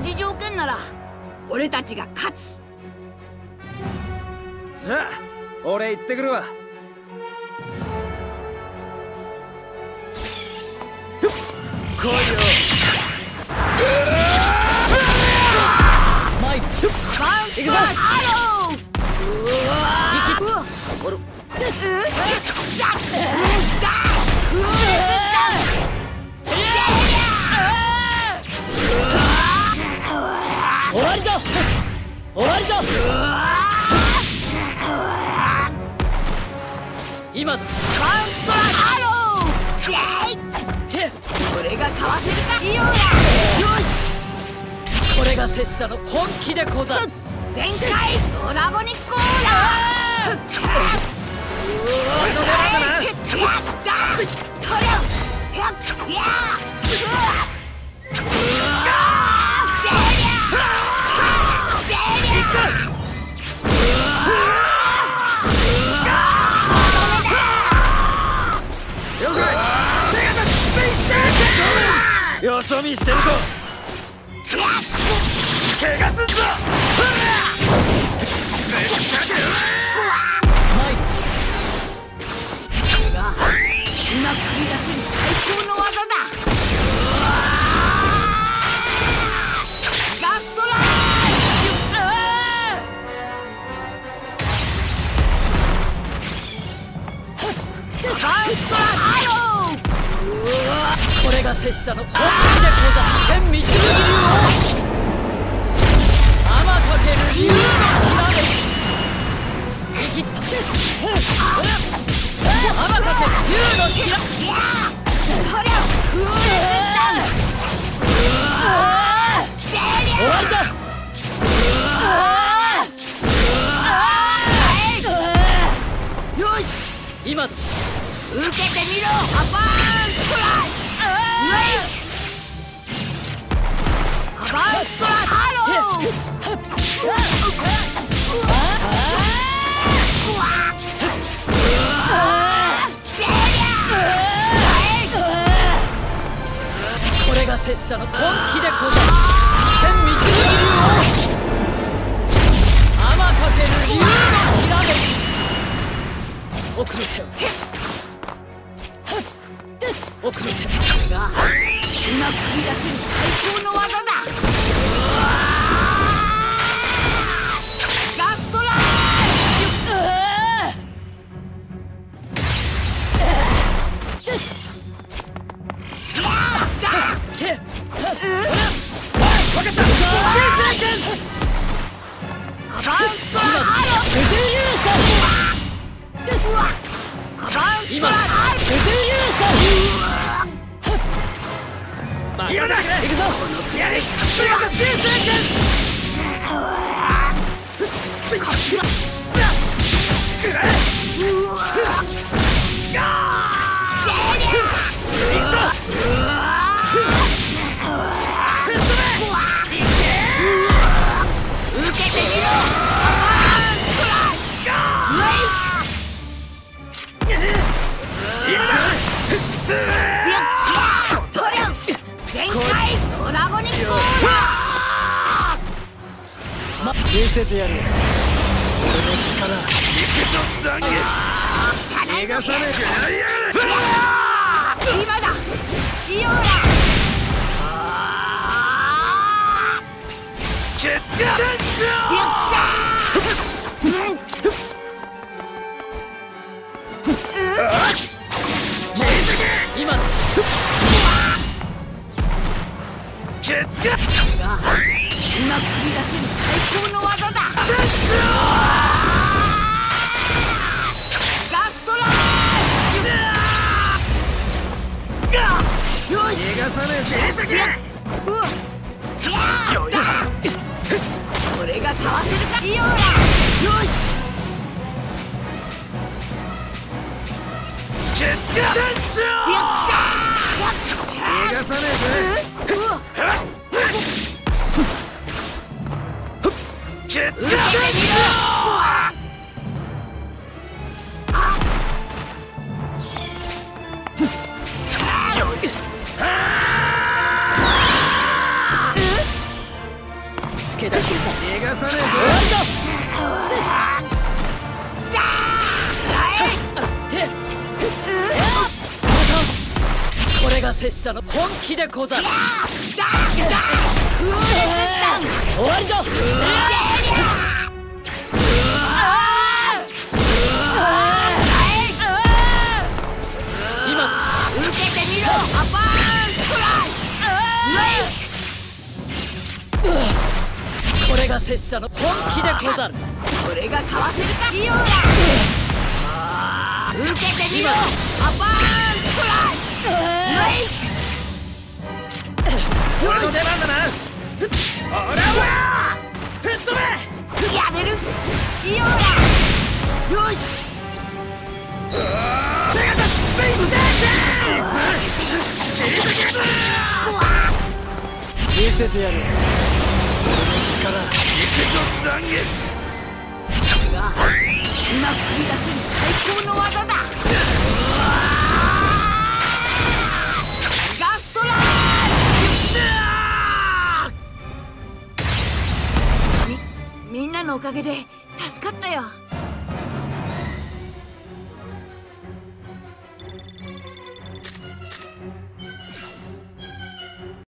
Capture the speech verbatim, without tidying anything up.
同じ条件なら俺たちが勝つ。じゃあ俺行ってくるわ。来いよ。マイク。行くぞ。うわ。行く。 終わりだ。 よそ見してるぞ。怪我すんぞ。拙者の本気でござ千三流を天かける竜のひらで生きった天かける竜のひら終わりだ。 今だ。受けてみろアバンストラッシュ。 これが拙者の本気でござる。 今繰り出せる最高の技だ。ガストラッシュ。 行くぞ。 見せてやる。俺の力。逃がさねえじゃないや。今だ。イオラ。決定。今だ。決定。 逃がさねえぜ。拙者の本気でござる。終わりだ。今受けてみろ。アパーンストライス。これが拙者の本気でござる。これがかわせるか器用だ。受けてみろアパーンスプラッシュ。俺の出番だな。俺は吹っ飛べ。やめるいようだ。よしペガサスペイスデーション切り裂けず見せてやる。俺の力一の残月。今繰り出す最強の技だ。ガストラッシュ。みみんなのおかげで助かったよ。